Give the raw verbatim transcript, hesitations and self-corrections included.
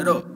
Manero,